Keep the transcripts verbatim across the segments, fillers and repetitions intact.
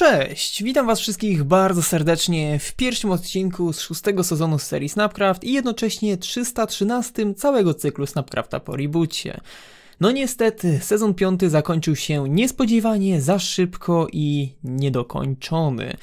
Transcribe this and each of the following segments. Cześć! Witam was wszystkich bardzo serdecznie w pierwszym odcinku z szóstego sezonu serii Snapcraft i jednocześnie trzysta trzynastym całego cyklu Snapcrafta po reboocie. No niestety, sezon piąty zakończył się niespodziewanie, za szybko i niedokończony.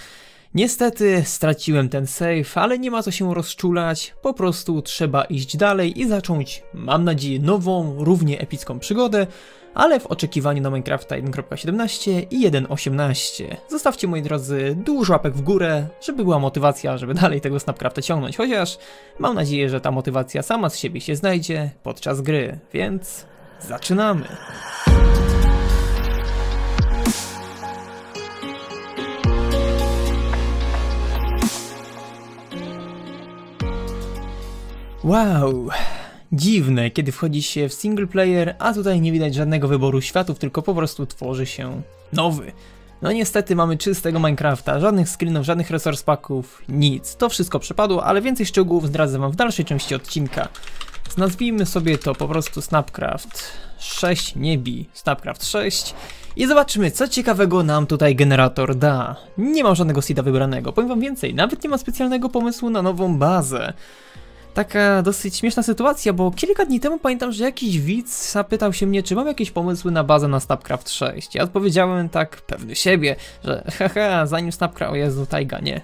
Niestety straciłem ten save, ale nie ma co się rozczulać, po prostu trzeba iść dalej i zacząć, mam nadzieję, nową, równie epicką przygodę, ale w oczekiwaniu na Minecrafta jeden kropka siedemnaście i jeden kropka osiemnaście. Zostawcie, moi drodzy, dużo łapek w górę, żeby była motywacja, żeby dalej tego Snapcrafta ciągnąć, chociaż mam nadzieję, że ta motywacja sama z siebie się znajdzie podczas gry, więc zaczynamy! Wow, dziwne, kiedy wchodzi się w single player, a tutaj nie widać żadnego wyboru światów, tylko po prostu tworzy się nowy. No niestety mamy czystego Minecrafta, żadnych screenów, żadnych resource packów, nic. To wszystko przepadło, ale więcej szczegółów zdradzę wam w dalszej części odcinka. Nazwijmy sobie to po prostu Snapcraft sześć, nie bij, Snapcraft sześć. I zobaczmy, co ciekawego nam tutaj generator da. Nie mam żadnego seeda wybranego, powiem wam więcej, nawet nie ma specjalnego pomysłu na nową bazę. Taka dosyć śmieszna sytuacja, bo kilka dni temu pamiętam, że jakiś widz zapytał się mnie, czy mam jakieś pomysły na bazę na Snapcraft sześć. Ja odpowiedziałem tak pewny siebie, że haha, zanim Snapcraft... O Jezu, tajga, nie.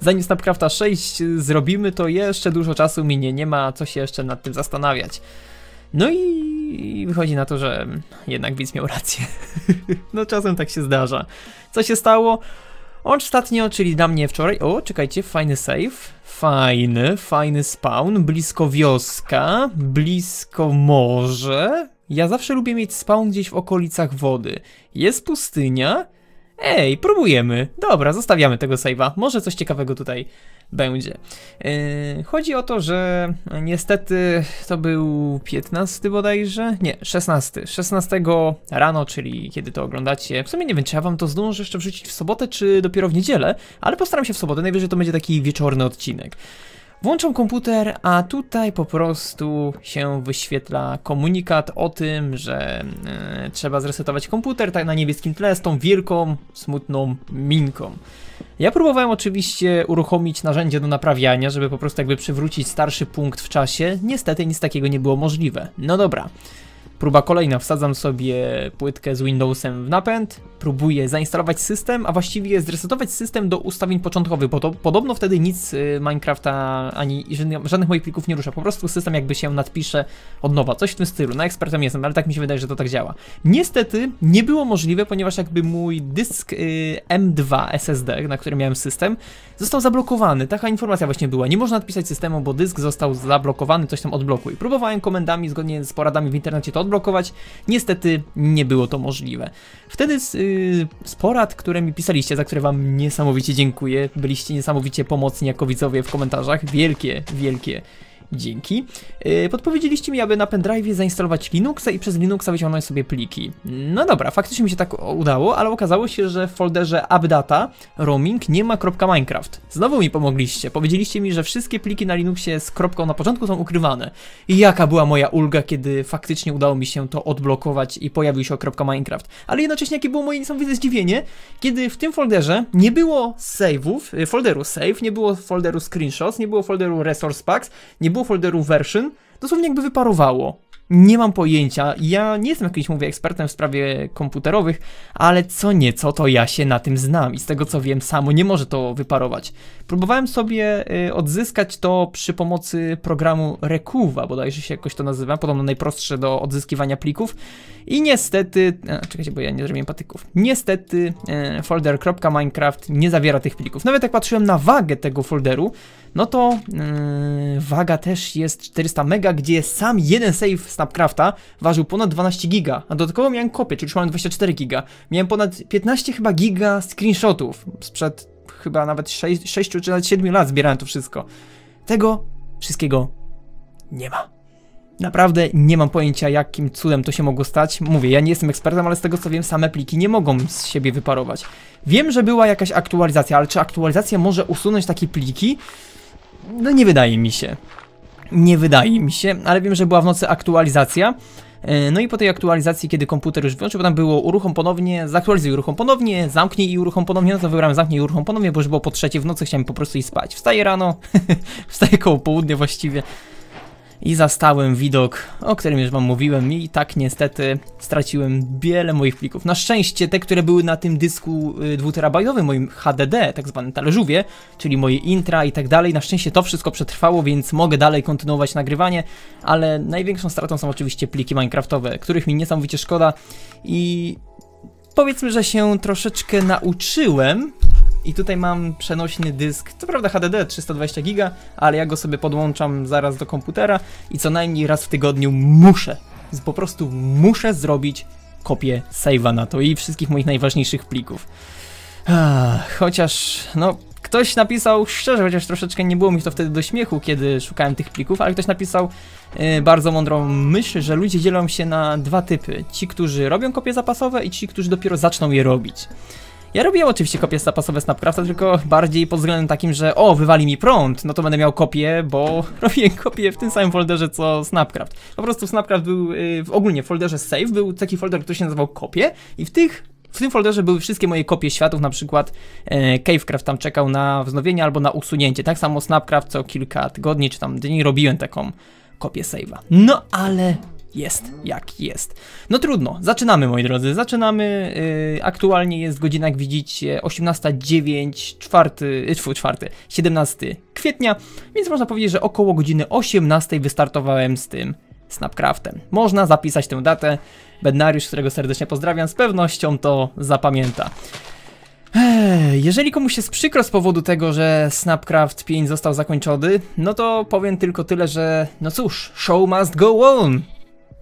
Zanim Snapcrafta sześć zrobimy, to jeszcze dużo czasu minie, nie ma co się jeszcze nad tym zastanawiać. No i wychodzi na to, że jednak widz miał rację. No czasem tak się zdarza. Co się stało? Ostatnio, czyli dla mnie wczoraj, o czekajcie, fajny save, fajny, fajny spawn, blisko wioska, blisko morze. Ja zawsze lubię mieć spawn gdzieś w okolicach wody. Jest pustynia. Ej, próbujemy. Dobra, zostawiamy tego save'a, może coś ciekawego tutaj będzie. Yy, chodzi o to, że niestety to był piętnasty bodajże, nie, szesnasty. szesnastego rano, czyli kiedy to oglądacie, w sumie nie wiem, czy ja wam to zdążę jeszcze wrzucić w sobotę, czy dopiero w niedzielę, ale postaram się w sobotę, najwyżej to będzie taki wieczorny odcinek. Włączam komputer, a tutaj po prostu się wyświetla komunikat o tym, że y, trzeba zresetować komputer, tak na niebieskim tle z tą wielką, smutną minką. Ja próbowałem oczywiście uruchomić narzędzie do naprawiania, żeby po prostu jakby przywrócić starszy punkt w czasie. Niestety nic takiego nie było możliwe. No dobra. Próba kolejna, wsadzam sobie płytkę z Windowsem w napęd, próbuję zainstalować system, a właściwie zresetować system do ustawień początkowych, bo to podobno wtedy nic Minecrafta ani żadnych moich plików nie rusza, po prostu system jakby się nadpisze od nowa, coś w tym stylu, no ekspertem jestem, ale tak mi się wydaje, że to tak działa. Niestety nie było możliwe, ponieważ jakby mój dysk M dwa S S D, na którym miałem system, został zablokowany, taka informacja właśnie była, nie można nadpisać systemu, bo dysk został zablokowany, coś tam odblokuj. Próbowałem komendami zgodnie z poradami w internecie to odblokować, niestety nie było to możliwe. Wtedy z, yy, z porad, które mi pisaliście, za które wam niesamowicie dziękuję, byliście niesamowicie pomocni jako widzowie w komentarzach, wielkie, wielkie dzięki. Yy, podpowiedzieliście mi, aby na pendrive zainstalować Linuxa i przez Linuxa wyciągnąć sobie pliki. No dobra, faktycznie mi się tak udało, ale okazało się, że w folderze AppData roaming nie ma .minecraft. Znowu mi pomogliście, powiedzieliście mi, że wszystkie pliki na Linuxie z kropką na początku są ukrywane. I jaka była moja ulga, kiedy faktycznie udało mi się to odblokować i pojawił się .minecraft. Ale jednocześnie jakie było moje niesamowite zdziwienie, kiedy w tym folderze nie było save'ów, folderu save, nie było folderu screenshots, nie było folderu resource packs, nie było folderu version, dosłownie jakby wyparowało. Nie mam pojęcia, ja nie jestem jakimś, mówię, ekspertem w sprawie komputerowych, ale co nieco to ja się na tym znam i z tego co wiem samo nie może to wyparować. Próbowałem sobie y, odzyskać to przy pomocy programu Recuva, bodajże się jakoś to nazywa, podobno najprostsze do odzyskiwania plików i niestety, a, czekajcie, bo ja nie zrobiłem patyków, niestety y, folder .minecraft nie zawiera tych plików. Nawet jak patrzyłem na wagę tego folderu, no to yy, waga też jest czterysta mega, gdzie sam jeden save Snapcrafta ważył ponad dwanaście giga, a dodatkowo miałem kopię, czyli już mam dwadzieścia cztery giga. Miałem ponad piętnaście chyba giga screenshotów, sprzed chyba nawet sześciu czy nawet siedmiu lat zbierałem to wszystko. Tego wszystkiego nie ma. Naprawdę nie mam pojęcia, jakim cudem to się mogło stać. Mówię, ja nie jestem ekspertem, ale z tego co wiem, same pliki nie mogą z siebie wyparować. Wiem, że była jakaś aktualizacja, ale czy aktualizacja może usunąć takie pliki? No nie wydaje mi się. Nie wydaje mi się, ale wiem, że była w nocy aktualizacja. No i po tej aktualizacji, kiedy komputer już wyłączył, bo tam było uruchom ponownie, zaktualizuj, uruchom ponownie, zamknij i uruchom ponownie, no to wybrałem zamknij i uruchom ponownie, bo już było po trzeciej w nocy, chciałem po prostu iść spać. Wstaję rano, wstaję koło południa właściwie i zastałem widok, o którym już wam mówiłem i tak niestety straciłem wiele moich plików. Na szczęście te, które były na tym dysku dwuterabajtowym, moim H D D, tak zwanym talerzuwie, czyli moje intra i tak dalej, na szczęście to wszystko przetrwało, więc mogę dalej kontynuować nagrywanie, ale największą stratą są oczywiście pliki minecraftowe, których mi niesamowicie szkoda i powiedzmy, że się troszeczkę nauczyłem. I tutaj mam przenośny dysk, co prawda H D D trzysta dwadzieścia giga, ale ja go sobie podłączam zaraz do komputera i co najmniej raz w tygodniu muszę, po prostu muszę zrobić kopię save'a na to i wszystkich moich najważniejszych plików. Chociaż, no, ktoś napisał, szczerze, chociaż troszeczkę nie było mi to wtedy do śmiechu, kiedy szukałem tych plików, ale ktoś napisał yy, bardzo mądrą myśl, że ludzie dzielą się na dwa typy. Ci, którzy robią kopie zapasowe i ci, którzy dopiero zaczną je robić. Ja robiłem oczywiście kopie zapasowe Snapcrafta, tylko bardziej pod względem takim, że o, wywali mi prąd, no to będę miał kopię, bo robiłem kopię w tym samym folderze co Snapcraft. Po prostu Snapcraft był, yy, ogólnie w folderze save był taki folder, który się nazywał kopie i w tych, w tym folderze były wszystkie moje kopie światów, na przykład e, Cavecraft tam czekał na wznowienie albo na usunięcie. Tak samo Snapcraft co kilka tygodni czy tam dni robiłem taką kopię save'a. No ale... jest, jak jest. No trudno, zaczynamy moi drodzy, zaczynamy. Yy, aktualnie jest godzina, jak widzicie, osiemnasta zero dziewięć, czwarty, czwarty, siedemnastego kwietnia, więc można powiedzieć, że około godziny osiemnastej wystartowałem z tym Snapcraftem. Można zapisać tę datę. Bednariusz, którego serdecznie pozdrawiam, z pewnością to zapamięta. Jeżeli komuś jest przykro z powodu tego, że Snapcraft pięć został zakończony, no to powiem tylko tyle, że no cóż, show must go on.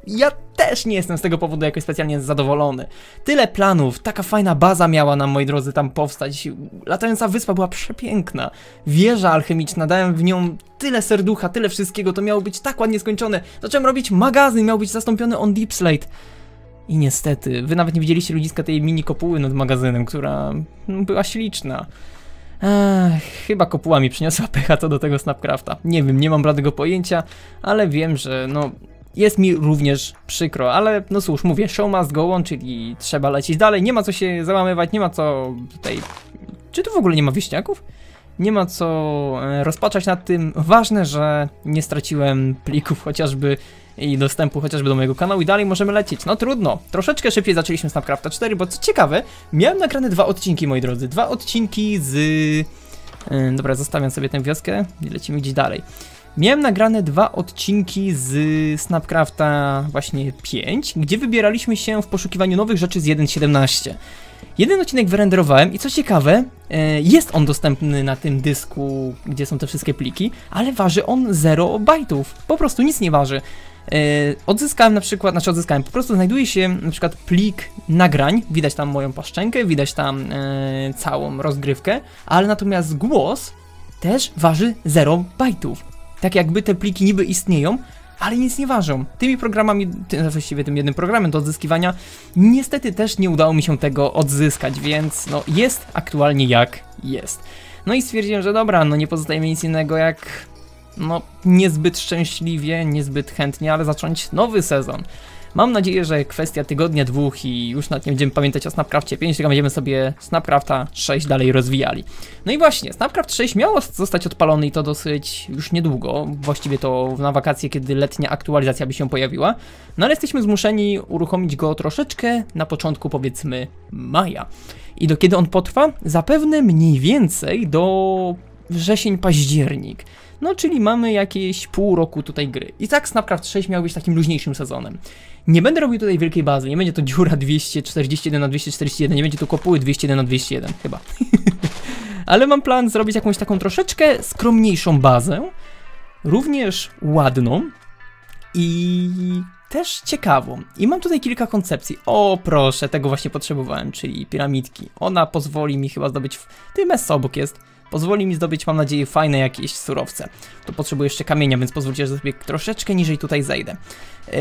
Ja też nie jestem z tego powodu jakoś specjalnie zadowolony. Tyle planów, taka fajna baza miała nam, moi drodzy, tam powstać. Latająca wyspa była przepiękna. Wieża alchemiczna, dałem w nią tyle serducha, tyle wszystkiego, to miało być tak ładnie skończone. Zacząłem robić magazyn, miał być zastąpiony on Deep Slate. I niestety, wy nawet nie widzieliście ludziska tej mini kopuły nad magazynem, która była śliczna. Ach, chyba kopuła mi przyniosła pecha co do tego Snapcrafta. Nie wiem, nie mam bladego pojęcia, ale wiem, że no... jest mi również przykro, ale no cóż, mówię, show must go on, czyli trzeba lecieć dalej, nie ma co się załamywać, nie ma co tutaj... Czy tu w ogóle nie ma wieśniaków? Nie ma co rozpaczać nad tym, ważne, że nie straciłem plików chociażby i dostępu chociażby do mojego kanału i dalej możemy lecieć. No trudno, troszeczkę szybciej zaczęliśmy Snapcrafta cztery, bo co ciekawe, miałem nagrane dwa odcinki, moi drodzy, dwa odcinki z... Dobra, zostawiam sobie tę wioskę i lecimy gdzieś dalej. Miałem nagrane dwa odcinki z Snapcrafta właśnie pięć, gdzie wybieraliśmy się w poszukiwaniu nowych rzeczy z jeden kropka siedemnaście. Jeden odcinek wyrenderowałem i co ciekawe, jest on dostępny na tym dysku, gdzie są te wszystkie pliki, ale waży on zero bajtów, po prostu nic nie waży. Odzyskałem na przykład, znaczy odzyskałem, po prostu znajduje się na przykład plik nagrań, widać tam moją paszczenkę, widać tam e, całą rozgrywkę, ale natomiast głos też waży zero bajtów. Tak jakby te pliki niby istnieją, ale nic nie ważą. Tymi programami, ty, właściwie tym jednym programem do odzyskiwania, niestety też nie udało mi się tego odzyskać, więc no jest aktualnie jak jest. No i stwierdziłem, że dobra, no nie pozostaje mi nic innego jak, no niezbyt szczęśliwie, niezbyt chętnie, ale zacząć nowy sezon. Mam nadzieję, że kwestia tygodnia, dwóch i już nawet nie będziemy pamiętać o Snapcraftie pięć, tylko będziemy sobie Snapcrafta sześć dalej rozwijali. No i właśnie, Snapcraft sześć miało zostać odpalony i to dosyć już niedługo, właściwie to na wakacje, kiedy letnia aktualizacja by się pojawiła, no ale jesteśmy zmuszeni uruchomić go troszeczkę na początku, powiedzmy, maja. I do kiedy on potrwa? Zapewne mniej więcej do wrzesień, październik. No, czyli mamy jakieś pół roku tutaj gry. I tak Snapcraft sześć miał być takim luźniejszym sezonem. Nie będę robił tutaj wielkiej bazy, nie będzie to dziura dwieście czterdzieści jeden na dwieście czterdzieści jeden, nie będzie to kopuły dwieście jeden na dwieście jeden, chyba. Ale mam plan zrobić jakąś taką troszeczkę skromniejszą bazę, również ładną i też ciekawą. I mam tutaj kilka koncepcji. O proszę, tego właśnie potrzebowałem, czyli piramidki. Ona pozwoli mi chyba zdobyć, w... ty messo obok jest. Pozwoli mi zdobyć, mam nadzieję, fajne jakieś surowce. To potrzebuję jeszcze kamienia, więc pozwólcie, że sobie troszeczkę niżej tutaj zejdę. Yy,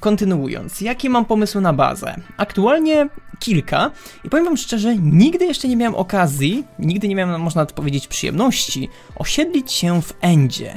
kontynuując, jakie mam pomysły na bazę? Aktualnie kilka i powiem wam szczerze, nigdy jeszcze nie miałem okazji, nigdy nie miałem, można powiedzieć, przyjemności osiedlić się w Endzie.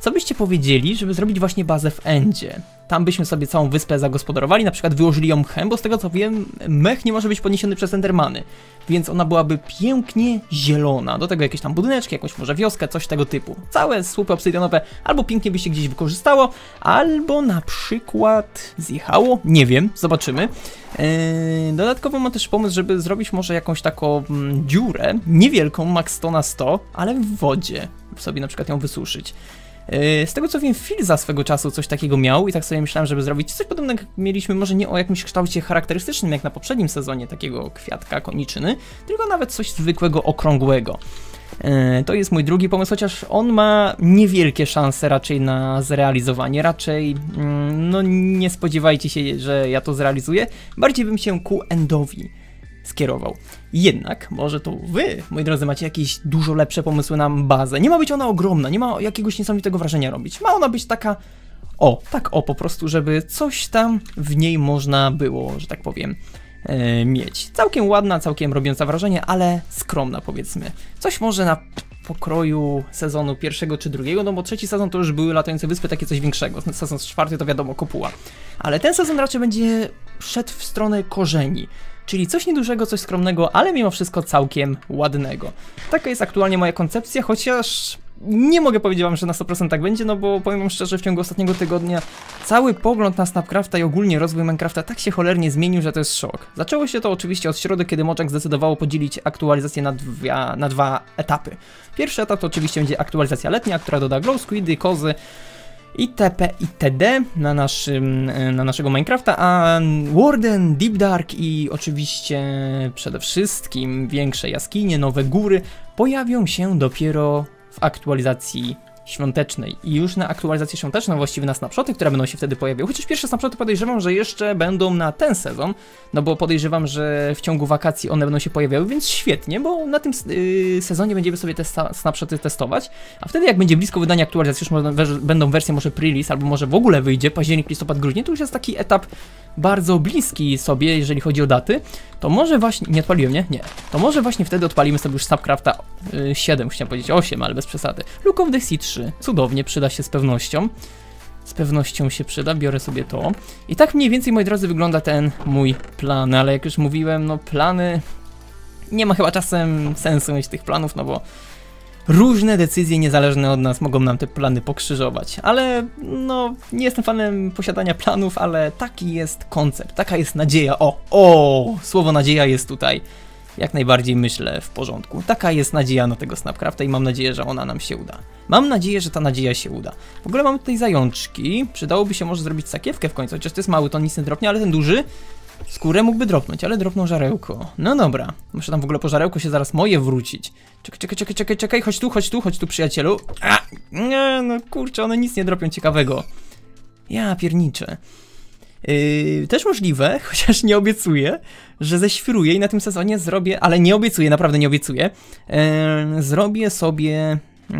Co byście powiedzieli, żeby zrobić właśnie bazę w Endzie? tam byśmy sobie całą wyspę zagospodarowali, na przykład wyłożyli ją mchem, bo z tego co wiem, mech nie może być podniesiony przez Endermany, więc ona byłaby pięknie zielona. Do tego jakieś tam budyneczki, jakąś może wioskę, coś tego typu. Całe słupy obsydianowe albo pięknie by się gdzieś wykorzystało, albo na przykład zjechało, nie wiem, zobaczymy. Eee, dodatkowo mam też pomysł, żeby zrobić może jakąś taką m, dziurę, niewielką, max sto na sto, ale w wodzie, sobie na przykład ją wysuszyć. Z tego co wiem, Filza swego czasu coś takiego miał i tak sobie myślałem, żeby zrobić coś podobnego. Mieliśmy może nie o jakimś kształcie charakterystycznym jak na poprzednim sezonie, takiego kwiatka, koniczyny, tylko nawet coś zwykłego, okrągłego. To jest mój drugi pomysł, chociaż on ma niewielkie szanse raczej na zrealizowanie, raczej no nie spodziewajcie się, że ja to zrealizuję, bardziej bym się ku endowi skierował. Jednak może to wy, moi drodzy, macie jakieś dużo lepsze pomysły na bazę. Nie ma być ona ogromna, nie ma jakiegoś niesamowitego wrażenia robić. Ma ona być taka o, tak o po prostu, żeby coś tam w niej można było, że tak powiem, e, mieć. Całkiem ładna, całkiem robiąca wrażenie, ale skromna powiedzmy. Coś może na pokroju sezonu pierwszego czy drugiego, no bo trzeci sezon to już były latające wyspy, takie coś większego. Sezon czwarty to wiadomo, kopuła. Ale ten sezon raczej będzie szedł w stronę korzeni. Czyli coś niedużego, coś skromnego, ale mimo wszystko całkiem ładnego. Taka jest aktualnie moja koncepcja, chociaż nie mogę powiedzieć wam, że na sto procent tak będzie, no bo powiem wam szczerze, w ciągu ostatniego tygodnia cały pogląd na Snapcrafta i ogólnie rozwój Minecrafta tak się cholernie zmienił, że to jest szok. Zaczęło się to oczywiście od środy, kiedy Mojang zdecydowało podzielić aktualizację na dwa, na dwa etapy. Pierwszy etap to oczywiście będzie aktualizacja letnia, która doda glow squidy, kozy, itp. itd. na, naszym, na naszego Minecrafta, a Warden, Deep Dark i oczywiście przede wszystkim większe jaskinie, nowe góry pojawią się dopiero w aktualizacji świątecznej. I już na aktualizację świąteczną właściwie na snapshoty, które będą się wtedy pojawiały, chociaż pierwsze snapshoty podejrzewam, że jeszcze będą na ten sezon, no bo podejrzewam, że w ciągu wakacji one będą się pojawiały, więc świetnie, bo na tym sezonie będziemy sobie te snapshoty testować, a wtedy jak będzie blisko wydania aktualizacji, już będą wersje może pre-release, albo może w ogóle wyjdzie październik, listopad, grudzień, to już jest taki etap bardzo bliski sobie, jeżeli chodzi o daty, to może właśnie, nie odpaliłem, nie? Nie. To może właśnie wtedy odpalimy sobie już Snapcrafta siedem, chciałem powiedzieć osiem, ale bez przesady. Look of the Sea trzy, cudownie, przyda się z pewnością. Z pewnością się przyda, biorę sobie to. I tak mniej więcej, moi drodzy, wygląda ten mój plan, ale jak już mówiłem, no plany... Nie ma chyba czasem sensu mieć tych planów, no bo... Różne decyzje niezależne od nas mogą nam te plany pokrzyżować, ale no nie jestem fanem posiadania planów, ale taki jest koncept, taka jest nadzieja, o, o, słowo nadzieja jest tutaj, jak najbardziej myślę w porządku, taka jest nadzieja na tego Snapcrafta i mam nadzieję, że ona nam się uda. Mam nadzieję, że ta nadzieja się uda. W ogóle mamy tutaj zajączki, przydałoby się może zrobić sakiewkę w końcu, chociaż to jest mały, to nic nie dropnie, ale ten duży... Skórę mógłby dropnąć, ale dropnął żarełko. No dobra, muszę tam w ogóle po żarełku się zaraz moje wrócić. Czekaj, czekaj, czekaj, czekaj, czekaj, chodź tu, chodź tu, chodź tu, przyjacielu. A, nie, no kurczę, one nic nie dropią ciekawego. Ja pierniczę. Yy, też możliwe, chociaż nie obiecuję, że zeświruję i na tym sezonie zrobię, ale nie obiecuję, naprawdę nie obiecuję, yy, zrobię sobie... Yy,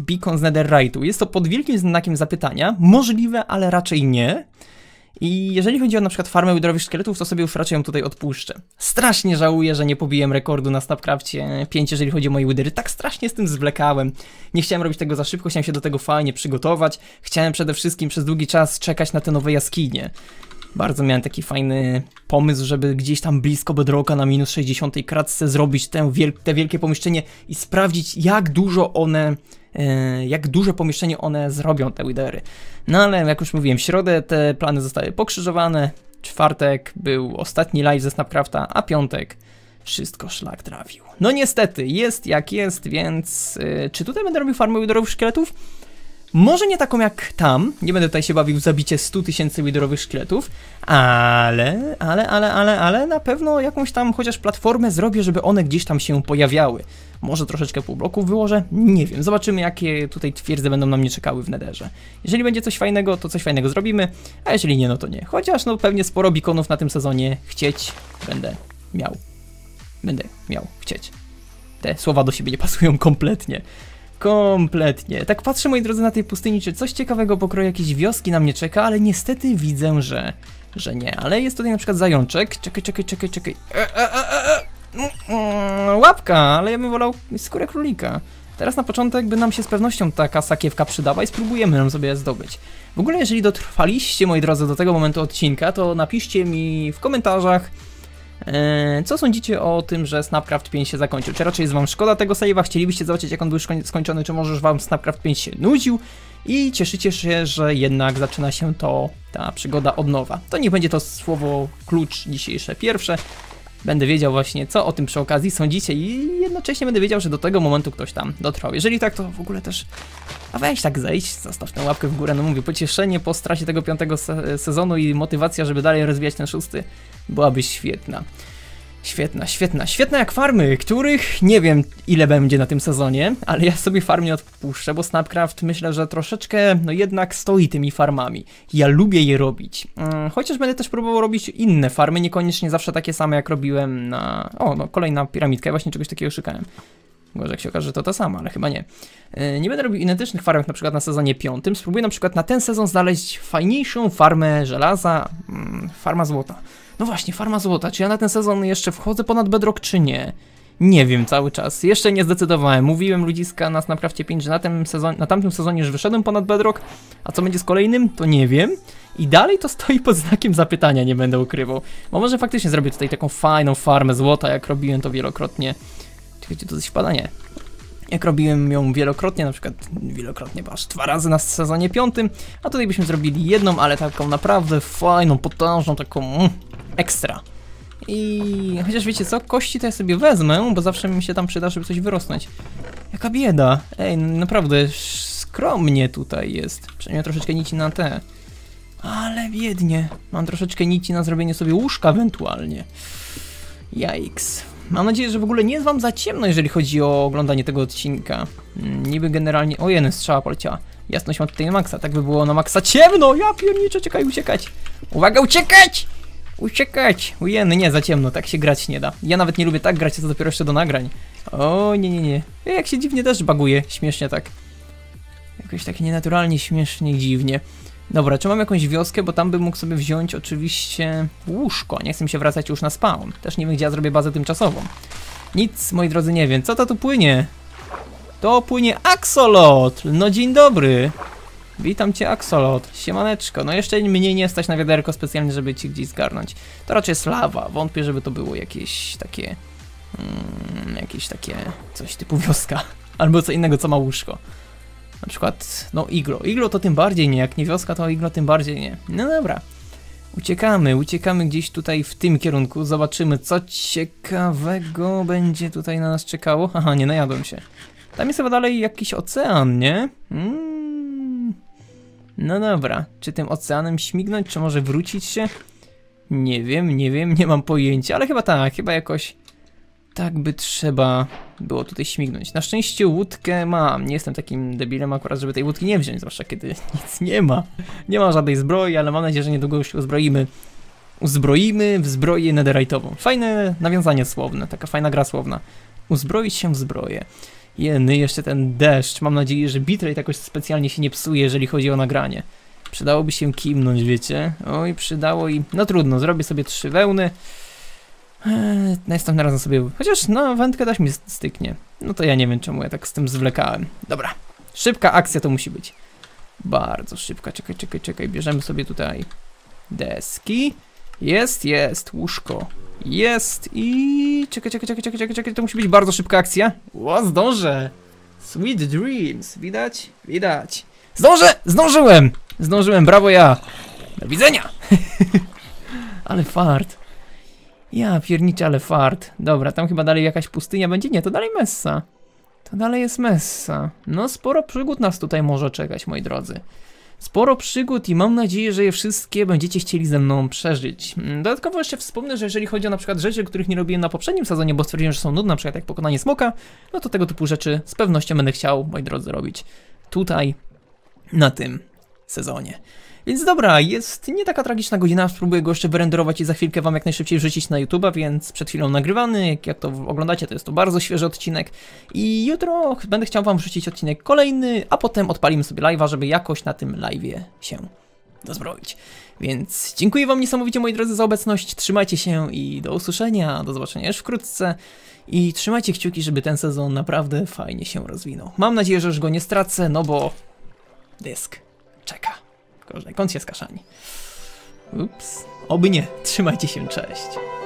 beacon z Netherite'u. Jest to pod wielkim znakiem zapytania, możliwe, ale raczej nie. I jeżeli chodzi o na przykład farmę jądrowych szkieletów, to sobie już raczej ją tutaj odpuszczę. Strasznie żałuję, że nie pobiłem rekordu na Snapcrafcie pięć, jeżeli chodzi o moje łydery. Tak strasznie z tym zwlekałem. Nie chciałem robić tego za szybko, chciałem się do tego fajnie przygotować. Chciałem przede wszystkim przez długi czas czekać na te nowe jaskinie. Bardzo miałem taki fajny pomysł, żeby gdzieś tam blisko Bedrocka na minus sześćdziesiątej kratce zrobić tę wiel te wielkie pomieszczenie i sprawdzić, jak dużo one... jak duże pomieszczenie one zrobią, te widery. No ale jak już mówiłem, w środę te plany zostały pokrzyżowane, czwartek był ostatni live ze Snapcrafta, a piątek wszystko szlak trafił. No niestety, jest jak jest, więc yy, czy tutaj będę robił farmę widerowych szkieletów? Może nie taką jak tam, nie będę tutaj się bawił w zabicie stu tysięcy widerowych szkieletów, ale, ale, ale, ale, ale na pewno jakąś tam chociaż platformę zrobię, żeby one gdzieś tam się pojawiały. Może troszeczkę pół bloków wyłożę? Nie wiem. Zobaczymy, jakie tutaj twierdze będą na mnie czekały w Netherze. Jeżeli będzie coś fajnego, to coś fajnego zrobimy, a jeżeli nie, no to nie. Chociaż no pewnie sporo beaconów na tym sezonie chcieć będę miał. Będę miał chcieć. Te słowa do siebie nie pasują kompletnie. Kompletnie. Tak patrzę, moi drodzy, na tej pustyni, czy coś ciekawego pokroju jakiejś wioski na mnie czeka, ale niestety widzę, że... że nie. Ale jest tutaj na przykład zajączek. Czekaj, czekaj, czekaj, czekaj. E, e, e, e. Łapka, ale ja bym wolał skórę królika. Teraz na początek by nam się z pewnością taka sakiewka przydała i spróbujemy ją sobie zdobyć. W ogóle jeżeli dotrwaliście, moi drodzy, do tego momentu odcinka, to napiszcie mi w komentarzach, co sądzicie o tym, że Snapcraft pięć się zakończył? Czy raczej jest wam szkoda tego save'a? Chcielibyście zobaczyć, jak on był skończony? Czy może już wam Snapcraft pięć się nudził? I cieszycie się, że jednak zaczyna się to, ta przygoda od nowa. To niech będzie to słowo klucz dzisiejsze pierwsze. Będę wiedział właśnie, co o tym przy okazji sądzicie i jednocześnie będę wiedział, że do tego momentu ktoś tam dotrwał. Jeżeli tak, to w ogóle też... A weź tak zejść, zostaw tę łapkę w górę. No mówię, pocieszenie po stracie tego piątego se sezonu i motywacja, żeby dalej rozwijać ten szósty, byłaby świetna. Świetna, świetna, świetna jak farmy, których nie wiem ile będzie na tym sezonie, ale ja sobie farm nie odpuszczę, bo Snapcraft myślę, że troszeczkę no jednak stoi tymi farmami. Ja lubię je robić. Hmm, chociaż będę też próbował robić inne farmy, niekoniecznie zawsze takie same jak robiłem na... O, no kolejna piramidka, ja właśnie czegoś takiego szukałem. Może jak się okaże, że to ta sama, ale chyba nie. Nie będę robił identycznych farm, na przykład na sezonie piątym. Spróbuję na przykład na ten sezon znaleźć fajniejszą farmę żelaza, farma złota. No właśnie, farma złota. Czy ja na ten sezon jeszcze wchodzę ponad Bedrock, czy nie? Nie wiem cały czas. Jeszcze nie zdecydowałem. Mówiłem ludziska na Snapcraftie pięć, że na, tym sezon, na tamtym sezonie już wyszedłem ponad Bedrock, a co będzie z kolejnym, to nie wiem. I dalej to stoi pod znakiem zapytania, nie będę ukrywał. Bo może faktycznie zrobię tutaj taką fajną farmę złota, jak robiłem to wielokrotnie. Wiecie, to coś wpada? Nie. Jak robiłem ją wielokrotnie, na przykład wielokrotnie, aż dwa razy na sezonie piątym, a tutaj byśmy zrobili jedną, ale taką naprawdę fajną, potężną, taką mm, ekstra. I chociaż wiecie co, kości to ja sobie wezmę, bo zawsze mi się tam przyda, żeby coś wyrosnąć. Jaka bieda. Ej, naprawdę skromnie tutaj jest. Przynajmniej troszeczkę nici na te. Ale biednie. Mam troszeczkę nici na zrobienie sobie łóżka ewentualnie. Jajks. Mam nadzieję, że w ogóle nie jest wam za ciemno, jeżeli chodzi o oglądanie tego odcinka. Niby generalnie... O, jeden strzała poleciała. Jasność ma tutaj na maksa. Tak by było na maksa ciemno! Ja pierniczę, czekaj, uciekać! Uwaga, uciekać! Uciekać! Ujeny, nie, za ciemno, tak się grać nie da. Ja nawet nie lubię tak grać, co dopiero jeszcze do nagrań. O, nie, nie, nie. Ja jak się dziwnie też baguje, śmiesznie tak. Jakoś tak nienaturalnie, śmiesznie, dziwnie. Dobra, czy mam jakąś wioskę, bo tam bym mógł sobie wziąć oczywiście łóżko. Nie chcę mi się wracać już na spawn. Też nie wiem, gdzie ja zrobię bazę tymczasową. Nic, moi drodzy, nie wiem. Co to tu płynie? To płynie Axolotl! No dzień dobry! Witam cię, Axolotl. Siemaneczko. No jeszcze mnie nie stać na wiaderko specjalnie, żeby ci gdzieś zgarnąć. To raczej jest lawa. Wątpię, żeby to było jakieś takie... Mm, jakieś takie... coś typu wioska. Albo co innego, co ma łóżko. Na przykład, no iglo. Iglo to tym bardziej nie, jak nie wioska, to iglo tym bardziej nie. No dobra. Uciekamy, uciekamy gdzieś tutaj w tym kierunku. Zobaczymy, co ciekawego będzie tutaj na nas czekało. Aha, nie najadłem się. Tam jest chyba dalej jakiś ocean, nie? Mm. No dobra. Czy tym oceanem śmignąć, czy może wrócić się? Nie wiem, nie wiem, nie mam pojęcia, ale chyba tak, chyba jakoś... Tak by trzeba było tutaj śmignąć. Na szczęście łódkę mam. Nie jestem takim debilem akurat, żeby tej łódki nie wziąć, zwłaszcza kiedy nic nie ma. Nie ma żadnej zbroi, ale mam nadzieję, że niedługo już się uzbroimy. Uzbroimy w zbroję netherite'ową. Fajne nawiązanie słowne, taka fajna gra słowna. Uzbroić się w zbroję. Jeny, jeszcze ten deszcz. Mam nadzieję, że bitrate jakoś specjalnie się nie psuje, jeżeli chodzi o nagranie. Przydałoby się kimnąć, wiecie. Oj, przydało i... No trudno, zrobię sobie trzy wełny. Eee, następnym razem sobie... Chociaż no, wędkę też mi styknie. No to ja nie wiem, czemu ja tak z tym zwlekałem. Dobra, szybka akcja to musi być. Bardzo szybka, czekaj, czekaj, czekaj. Bierzemy sobie tutaj deski. Jest, jest, łóżko. Jest i... Czekaj, czekaj, czekaj, czekaj, czekaj, to musi być bardzo szybka akcja. O, zdążę! Sweet dreams, widać? Widać. Zdążę! Zdążyłem! Zdążyłem, brawo ja! Do widzenia! Ale fart. Ja pierniczę, ale fart. Dobra, tam chyba dalej jakaś pustynia będzie? Nie, to dalej messa. To dalej jest messa. No sporo przygód nas tutaj może czekać, moi drodzy. Sporo przygód i mam nadzieję, że je wszystkie będziecie chcieli ze mną przeżyć. Dodatkowo jeszcze wspomnę, że jeżeli chodzi o na przykład rzeczy, których nie robiłem na poprzednim sezonie, bo stwierdziłem, że są nudne, na przykład jak pokonanie smoka, no to tego typu rzeczy z pewnością będę chciał, moi drodzy, robić tutaj, na tym sezonie. Więc dobra, jest nie taka tragiczna godzina, spróbuję go jeszcze wyrenderować i za chwilkę wam jak najszybciej wrzucić na YouTube'a, więc przed chwilą nagrywany, jak, jak to oglądacie, to jest to bardzo świeży odcinek i jutro będę chciał wam wrzucić odcinek kolejny, a potem odpalimy sobie live'a, żeby jakoś na tym live'ie się dozbroić. Więc dziękuję wam niesamowicie, moi drodzy, za obecność. Trzymajcie się i do usłyszenia, do zobaczenia już wkrótce. I trzymajcie kciuki, żeby ten sezon naprawdę fajnie się rozwinął. Mam nadzieję, że już go nie stracę, no bo dysk czeka. Korzej, kąt się skaszani. Ups. Oby nie. Trzymajcie się, cześć.